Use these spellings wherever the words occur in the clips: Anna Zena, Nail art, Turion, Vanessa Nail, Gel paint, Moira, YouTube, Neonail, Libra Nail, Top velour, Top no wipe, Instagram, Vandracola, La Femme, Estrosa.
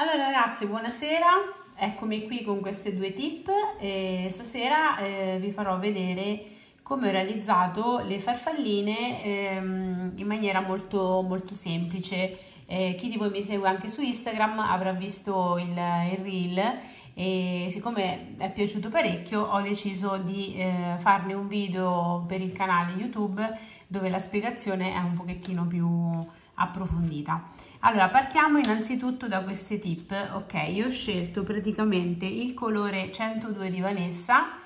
Allora ragazzi, buonasera, eccomi qui con queste due tip e stasera vi farò vedere come ho realizzato le farfalline in maniera molto semplice. Chi di voi mi segue anche su Instagram avrà visto il reel e siccome è piaciuto parecchio ho deciso di farne un video per il canale YouTube dove la spiegazione è un pochettino più approfondita. Allora partiamo innanzitutto da queste tip. Ok, io ho scelto praticamente il colore 102 di Vanessa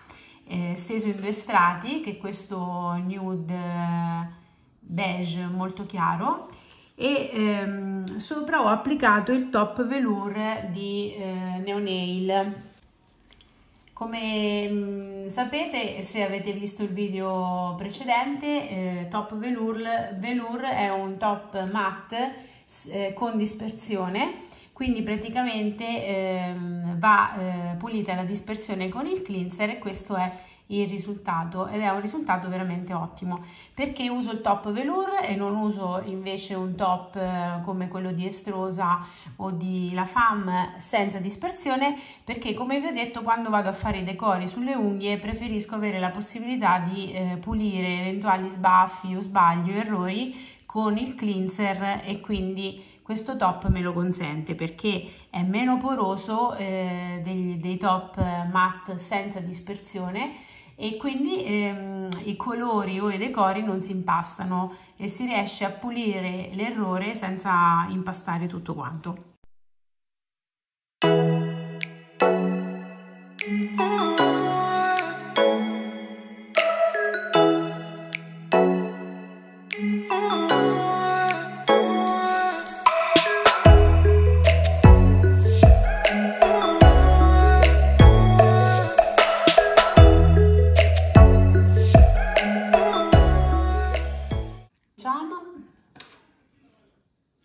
steso in due strati, che è questo nude beige molto chiaro, e sopra ho applicato il top velour di Neonail. Come sapete, se avete visto il video precedente, top velour è un top matte con dispersione, quindi praticamente va pulita la dispersione con il cleanser e questo è il risultato, ed è un risultato veramente ottimo perché uso il top velour e non uso invece un top come quello di Estrosa o di La Femme senza dispersione, perché come vi ho detto quando vado a fare i decori sulle unghie preferisco avere la possibilità di pulire eventuali sbaffi o sbagli o errori con il cleanser, e quindi questo top me lo consente perché è meno poroso dei top matte senza dispersione, e quindi i colori o i decori non si impastano e si riesce a pulire l'errore senza impastare tutto quanto.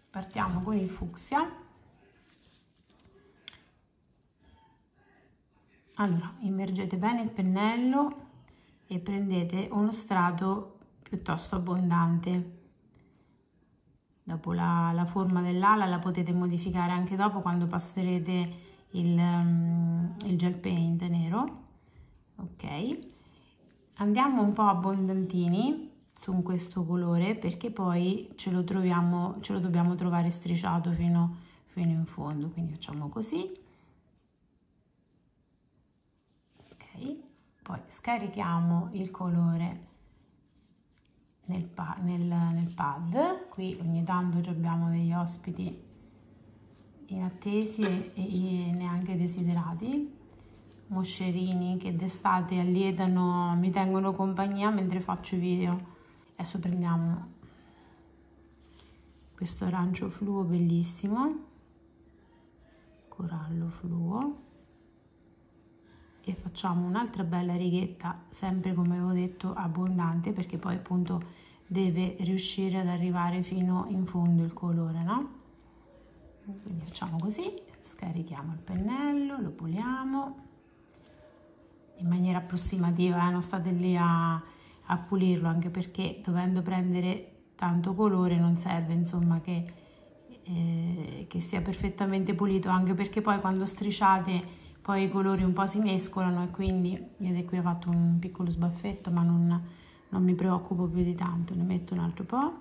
Partiamo con il fucsia. Allora, immergete bene il pennello e prendete uno strato piuttosto abbondante. Dopo la forma dell'ala la potete modificare anche dopo quando passerete il gel paint nero. Ok, andiamo un po' abbondantini su questo colore perché poi ce lo dobbiamo trovare strisciato fino in fondo, quindi facciamo così. Ok, poi scarichiamo il colore nel pad. Qui ogni tanto abbiamo degli ospiti inattesi e neanche desiderati, moscerini che d'estate allietano, mi tengono compagnia mentre faccio video. Adesso prendiamo questo arancio fluo bellissimo, corallo fluo, e facciamo un'altra bella righetta, sempre come avevo detto abbondante, perché poi appunto deve riuscire ad arrivare fino in fondo il colore, no? Quindi facciamo così, scarichiamo il pennello, lo puliamo in maniera approssimativa, non state lì a pulirlo, anche perché dovendo prendere tanto colore non serve insomma che sia perfettamente pulito, anche perché poi quando strisciate poi i colori un po' si mescolano, e quindi vedete qui ho fatto un piccolo sbaffetto, ma non mi preoccupo più di tanto, ne metto un altro po',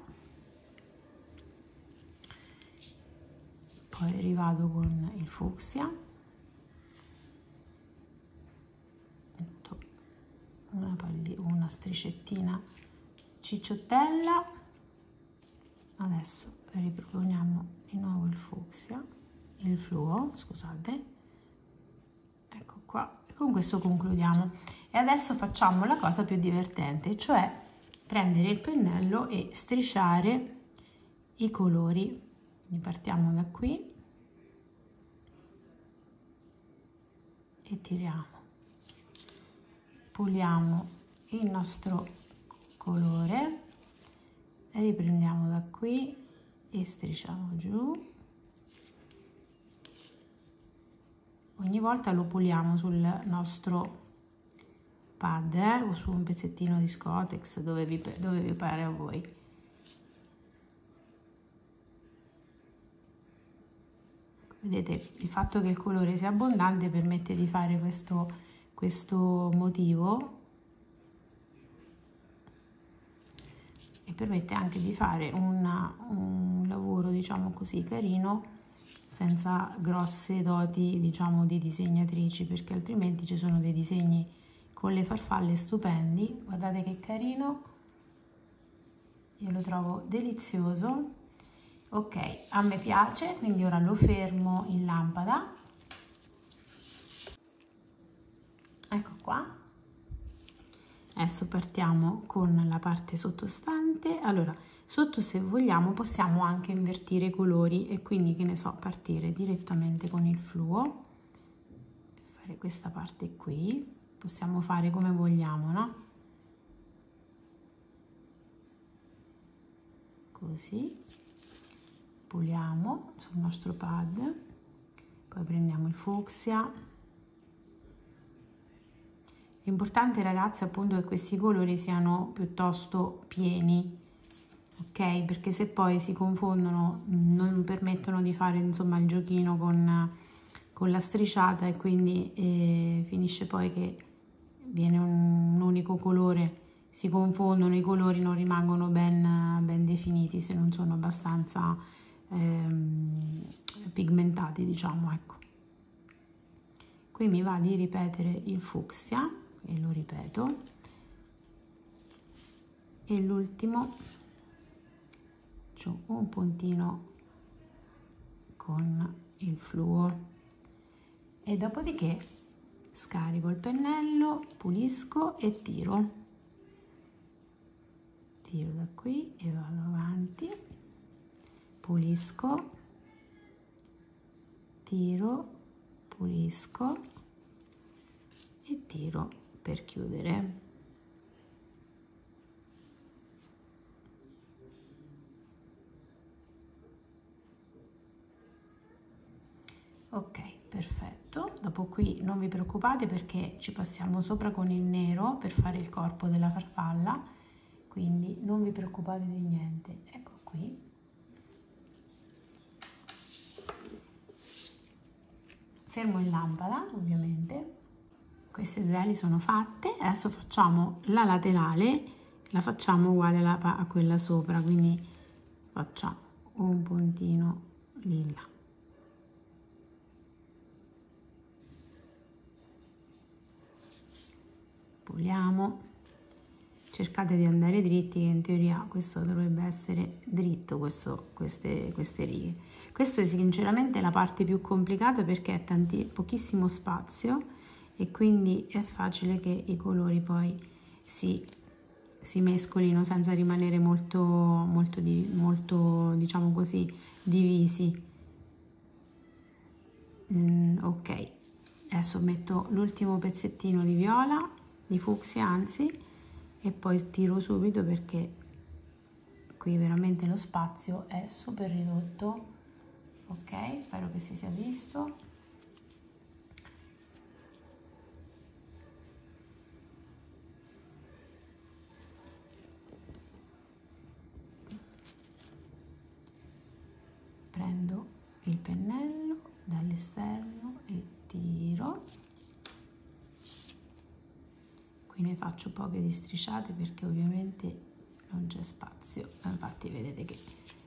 poi rivado con il fucsia, metto una striscettina cicciottella. Adesso riproponiamo di nuovo il fucsia, il fluo, scusate, ecco qua, e con questo concludiamo. E adesso facciamo la cosa più divertente, cioè prendere il pennello e strisciare i colori. Quindi partiamo da qui e tiriamo, puliamo il nostro colore, riprendiamo da qui e strisciamo giù. Ogni volta lo puliamo sul nostro pad o su un pezzettino di scotex, dove vi pare a voi. Vedete, il fatto che il colore sia abbondante permette di fare questo motivo e permette anche di fare un lavoro, diciamo così, carino, senza grosse doti, diciamo, di disegnatrici, perché altrimenti ci sono dei disegni con le farfalle stupendi. Guardate che carino, io lo trovo delizioso. Ok, a me piace, quindi ora lo fermo in lampada. Ecco qua. Adesso partiamo con la parte sottostante. Allora, sotto, se vogliamo, possiamo anche invertire i colori e quindi, che ne so, partire direttamente con il fluo, fare questa parte qui. Possiamo fare come vogliamo, no? Così puliamo sul nostro pad, poi prendiamo il fucsia. L'importante, ragazzi, appunto, è che questi colori siano piuttosto pieni, ok? Perché se poi si confondono non permettono di fare, insomma, il giochino con la strisciata, e quindi finisce poi che viene un unico colore, si confondono i colori, non rimangono ben definiti se non sono abbastanza pigmentati, diciamo, ecco. Qui mi va di ripetere il fucsia e lo ripeto, e l'ultimo faccio un puntino con il fluo, e dopodiché scarico il pennello, pulisco e tiro da qui e vado avanti, pulisco, tiro, pulisco e tiro per chiudere. Ok, perfetto. Dopo qui non vi preoccupate perché ci passiamo sopra con il nero per fare il corpo della farfalla, quindi non vi preoccupate di niente. Ecco qui. Fermo in lampada, ovviamente. Queste due ali sono fatte. Adesso facciamo la laterale, la facciamo uguale a quella sopra, quindi facciamo un puntino lilla. Puliamo. Cercate di andare dritti, che in teoria questo dovrebbe essere dritto, queste righe. Questa è sinceramente la parte più complicata perché è pochissimo spazio e quindi è facile che i colori poi si mescolino senza rimanere molto, diciamo così, divisi. Ok, adesso metto l'ultimo pezzettino di viola, di fucsia anzi, e poi tiro subito perché qui veramente lo spazio è super ridotto. Ok, spero che si sia visto. Prendo il pennello dall'esterno e tiro. Qui ne faccio poche di strisciate perché ovviamente non c'è spazio, infatti vedete che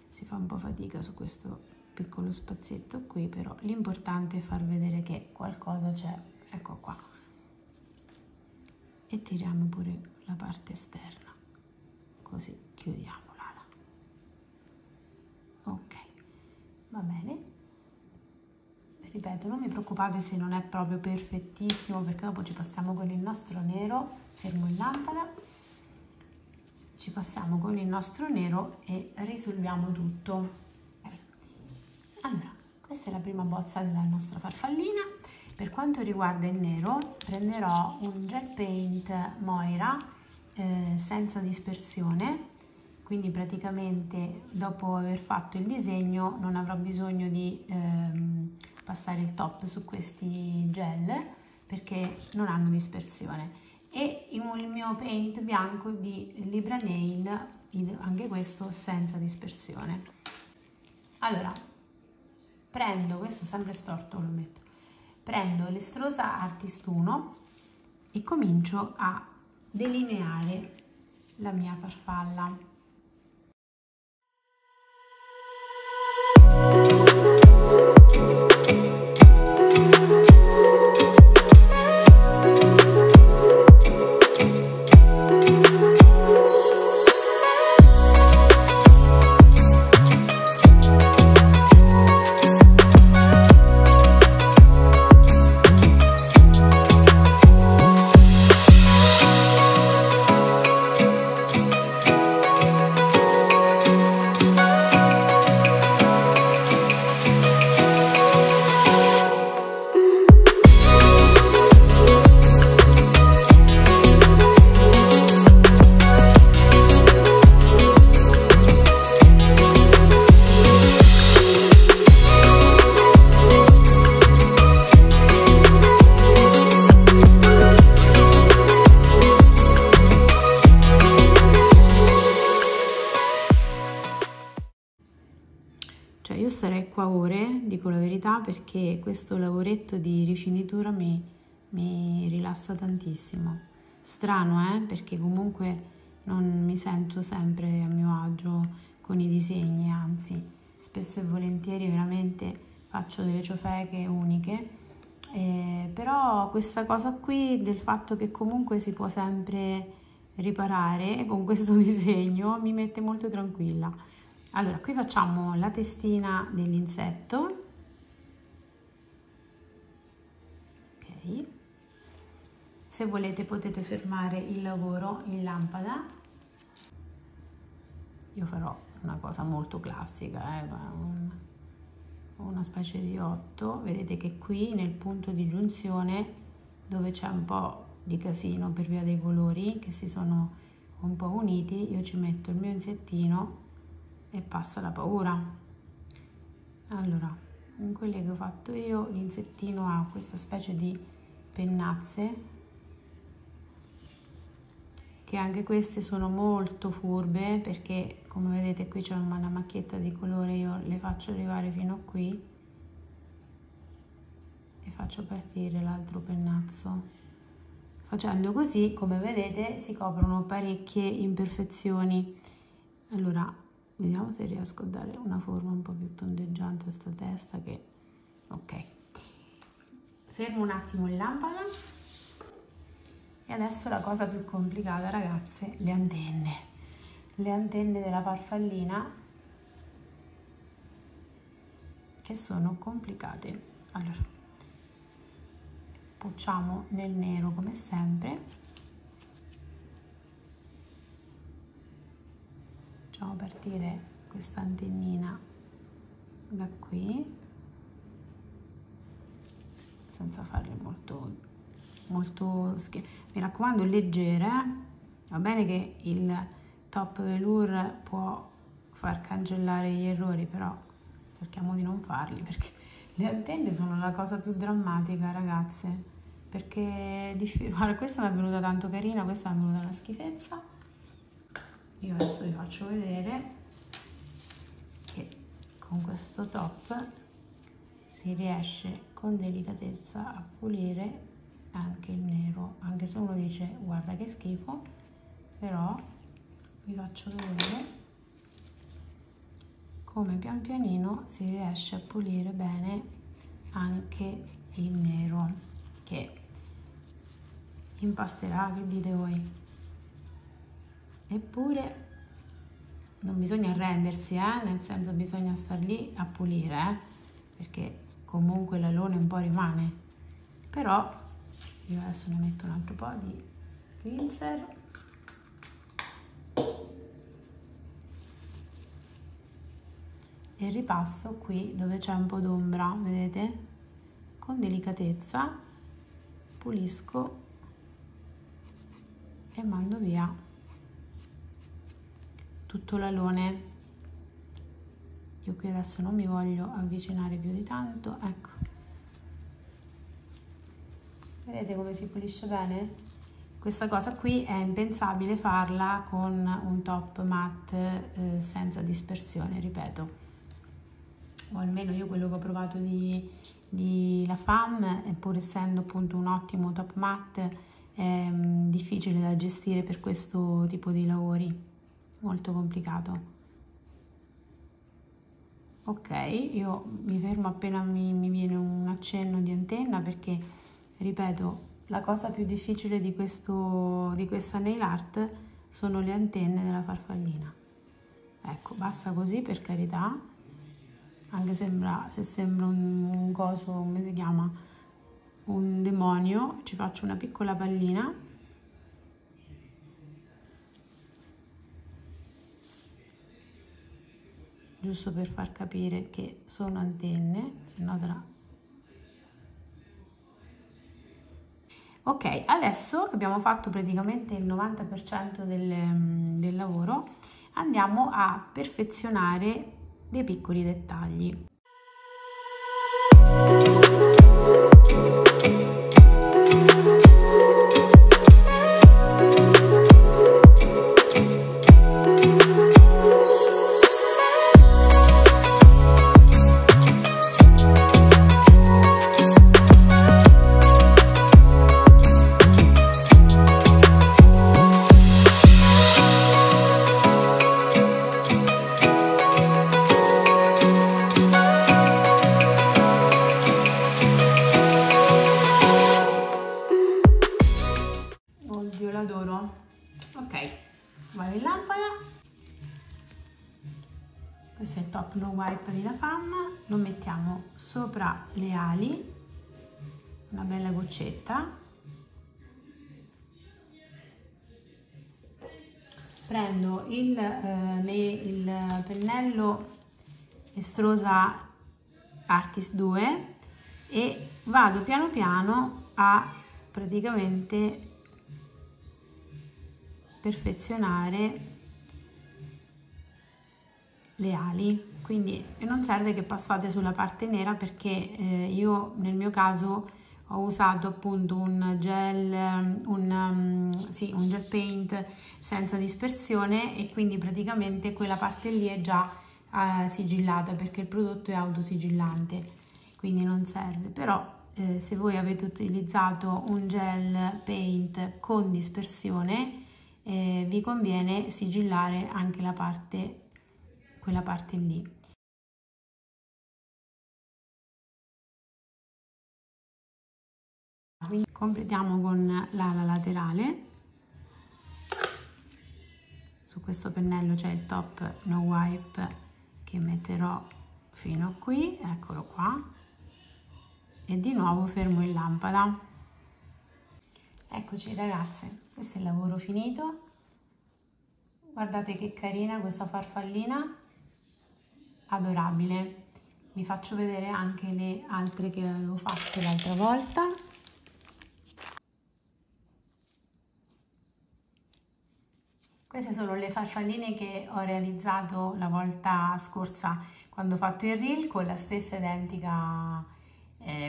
si fa un po' fatica su questo piccolo spazietto qui, però l'importante è far vedere che qualcosa c'è. Ecco qua, e tiriamo pure la parte esterna, così chiudiamo l'ala. Ok, va bene. Ripeto, non vi preoccupate se non è proprio perfettissimo, perché dopo ci passiamo con il nostro nero. Fermo in lampada, ci passiamo con il nostro nero e risolviamo tutto. Allora, questa è la prima bozza della nostra farfallina. Per quanto riguarda il nero, prenderò un gel paint Moira senza dispersione. Quindi praticamente dopo aver fatto il disegno non avrò bisogno di passare il top su questi gel perché non hanno dispersione, e il mio paint bianco di Libra Nail, anche questo senza dispersione. Allora, prendo, questo sempre storto lo metto, prendo l'Estrosa Artist 1 e comincio a delineare la mia farfalla. Ore, dico la verità, perché questo lavoretto di rifinitura mi rilassa tantissimo. Strano, perché comunque non mi sento sempre a mio agio con i disegni, anzi spesso e volentieri veramente faccio delle ciofeche uniche, però questa cosa qui del fatto che comunque si può sempre riparare con questo disegno mi mette molto tranquilla. Allora, qui facciamo la testina dell'insetto, ok. Se volete potete fermare il lavoro in lampada. Io farò una cosa molto classica, una specie di 8. Vedete che qui nel punto di giunzione, dove c'è un po' di casino per via dei colori che si sono un po' uniti, io ci metto il mio insettino e passa la paura. Allora, in quelle che ho fatto io, l'insettino ha questa specie di pennazze, che anche queste sono molto furbe, perché come vedete qui c'è una macchietta di colore, io le faccio arrivare fino a qui e faccio partire l'altro pennazzo. Facendo così, come vedete, si coprono parecchie imperfezioni. Allora, vediamo se riesco a dare una forma un po' più tondeggiante a sta testa, che... ok. Fermo un attimo in lampada. E adesso la cosa più complicata, ragazze, le antenne. Le antenne della farfallina, che sono complicate. Allora, pucciamo nel nero come sempre. Facciamo partire questa antennina da qui, senza farle molto schiacciate. Mi raccomando, leggere, va bene che il top velour può far cancellare gli errori, però cerchiamo di non farli, perché le antenne sono la cosa più drammatica, ragazze, perché guarda, questa mi è venuta tanto carina, questa mi è venuta una schifezza. Io adesso vi faccio vedere che con questo top si riesce con delicatezza a pulire anche il nero, anche se uno dice guarda che schifo, però vi faccio vedere come pian pianino si riesce a pulire bene anche il nero, che impasterà, che dite voi? Eppure non bisogna arrendersi, nel senso, bisogna star lì a pulire, perché comunque l'alone un po' rimane. Però io adesso ne metto un altro po' di cleanser. E ripasso qui dove c'è un po' d'ombra, vedete? Con delicatezza pulisco e mando via tutto l'alone. Io qui adesso non mi voglio avvicinare più di tanto, ecco, vedete come si pulisce bene? Questa cosa qui è impensabile farla con un top matte senza dispersione, ripeto. o almeno io quello che ho provato di La Femme, pur essendo appunto un ottimo top matte, è difficile da gestire per questo tipo di lavori, molto complicato. Ok, io mi fermo appena mi viene un accenno di antenna, perché ripeto, la cosa più difficile di questa nail art sono le antenne della farfallina. Ecco, basta così, per carità, anche se sembra un coso, come si chiama, un demonio. Ci faccio una piccola pallina, giusto per far capire che sono antenne, se no Ok, adesso che abbiamo fatto praticamente il 90% del lavoro, andiamo a perfezionare dei piccoli dettagli. Questo è il top no wipe di La Femme, lo mettiamo sopra le ali, una bella goccetta. Prendo il pennello Estrosa Artist 2 e vado piano piano a praticamente perfezionare le ali, quindi non serve che passate sulla parte nera, perché io nel mio caso ho usato appunto un gel paint senza dispersione, e quindi praticamente quella parte lì è già sigillata, perché il prodotto è autosigillante, quindi non serve. Però se voi avete utilizzato un gel paint con dispersione, vi conviene sigillare anche la parte quella parte lì. Quindi completiamo con l'ala laterale. Su questo pennello c'è il top no wipe che metterò fino a qui, eccolo qua, e di nuovo fermo in lampada. Eccoci ragazze, questo è il lavoro finito. Guardate che carina questa farfallina, adorabile. Vi faccio vedere anche le altre che avevo fatto l'altra volta. Queste sono le farfalline che ho realizzato la volta scorsa quando ho fatto il reel, con la stessa identica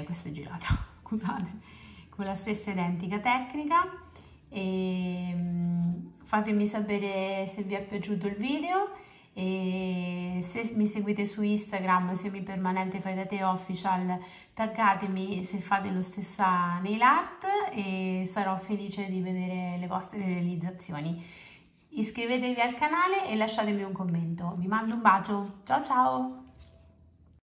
questa è girata, scusate, con la stessa identica tecnica. Fatemi sapere se vi è piaciuto il video, e se mi seguite su Instagram, se mi permanente fai da te official, taggatemi se fate lo stessa nail art e sarò felice di vedere le vostre realizzazioni. Iscrivetevi al canale e lasciatemi un commento. Vi mando un bacio, ciao ciao!